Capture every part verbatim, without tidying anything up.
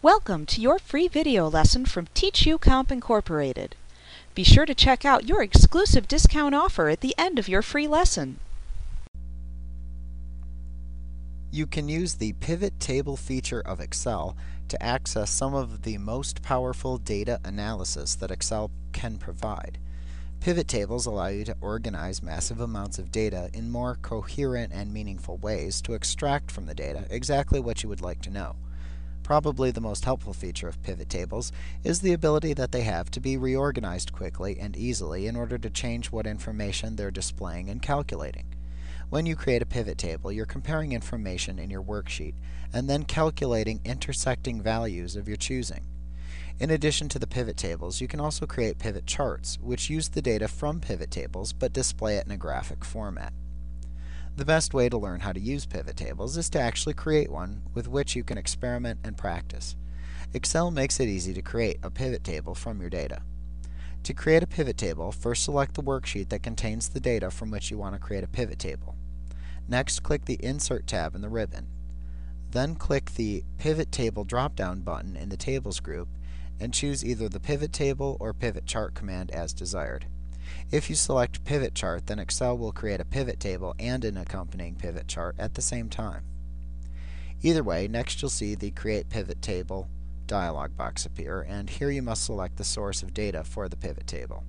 Welcome to your free video lesson from TeachUComp Incorporated. Be sure to check out your exclusive discount offer at the end of your free lesson. You can use the pivot table feature of Excel to access some of the most powerful data analysis that Excel can provide. Pivot tables allow you to organize massive amounts of data in more coherent and meaningful ways to extract from the data exactly what you would like to know. Probably the most helpful feature of pivot tables is the ability that they have to be reorganized quickly and easily in order to change what information they're displaying and calculating. When you create a pivot table, you're comparing information in your worksheet and then calculating intersecting values of your choosing. In addition to the pivot tables, you can also create pivot charts, which use the data from pivot tables but display it in a graphic format. The best way to learn how to use pivot tables is to actually create one with which you can experiment and practice. Excel makes it easy to create a pivot table from your data. To create a pivot table, first select the worksheet that contains the data from which you want to create a pivot table. Next, click the Insert tab in the ribbon. Then click the Pivot Table drop-down button in the Tables group and choose either the Pivot Table or Pivot Chart command as desired. If you select Pivot Chart, then Excel will create a pivot table and an accompanying pivot chart at the same time. Either way, next you'll see the Create Pivot Table dialog box appear, and here you must select the source of data for the pivot table.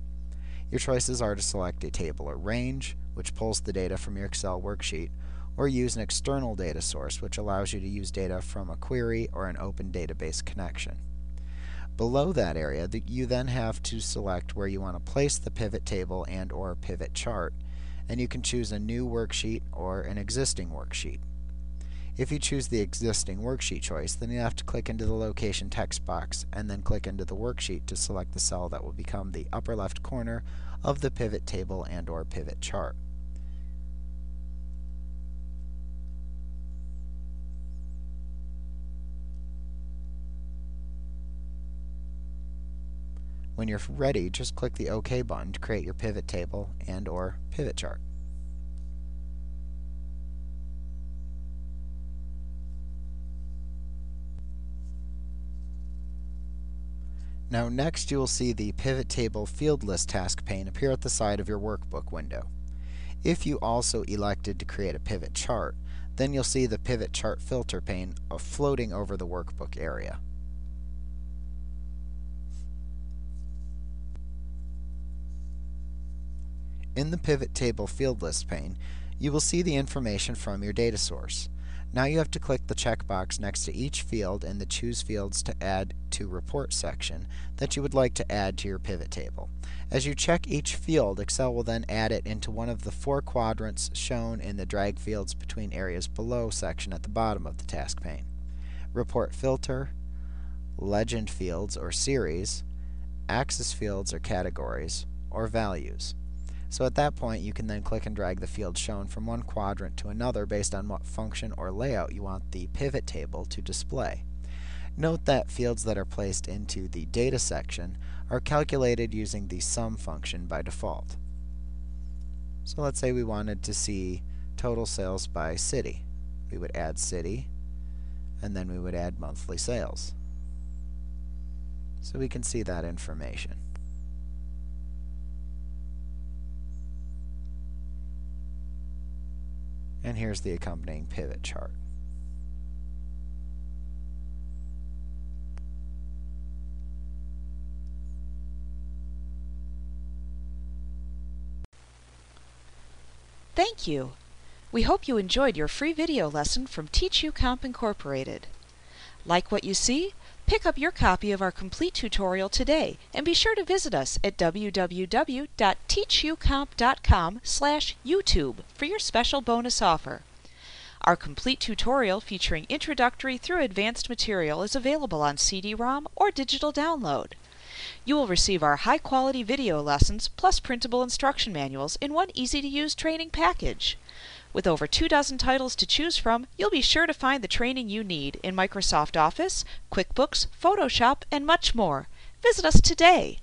Your choices are to select a table or range, which pulls the data from your Excel worksheet, or use an external data source, which allows you to use data from a query or an open database connection. Below that area, you then have to select where you want to place the pivot table and or pivot chart, and you can choose a new worksheet or an existing worksheet. If you choose the existing worksheet choice, then you have to click into the location text box and then click into the worksheet to select the cell that will become the upper left corner of the pivot table and or pivot chart. When you're ready, just click the OK button to create your pivot table and or pivot chart. Now next you will see the Pivot Table Field List task pane appear at the side of your workbook window. If you also elected to create a pivot chart, then you'll see the Pivot Chart filter pane floating over the workbook area. In the Pivot Table Field List pane, you will see the information from your data source. Now you have to click the checkbox next to each field in the Choose Fields to Add to Report section that you would like to add to your pivot table. As you check each field, Excel will then add it into one of the four quadrants shown in the Drag Fields Between Areas Below section at the bottom of the task pane: Report Filter, Legend Fields or Series, Axis Fields or Categories, or Values. So at that point, you can then click and drag the field shown from one quadrant to another based on what function or layout you want the pivot table to display. Note that fields that are placed into the data section are calculated using the sum function by default. So let's say we wanted to see total sales by city. We would add city, and then we would add monthly sales. So we can see that information. And here's the accompanying pivot chart. Thank you. We hope you enjoyed your free video lesson from TeachUComp Incorporated. Like what you see? Pick up your copy of our complete tutorial today and be sure to visit us at w w w dot teachucomp dot com slash YouTube for your special bonus offer. Our complete tutorial featuring introductory through advanced material is available on C D ROM or digital download. You will receive our high-quality video lessons plus printable instruction manuals in one easy-to-use training package. With over two dozen titles to choose from, you'll be sure to find the training you need in Microsoft Office, QuickBooks, Photoshop, and much more. Visit us today!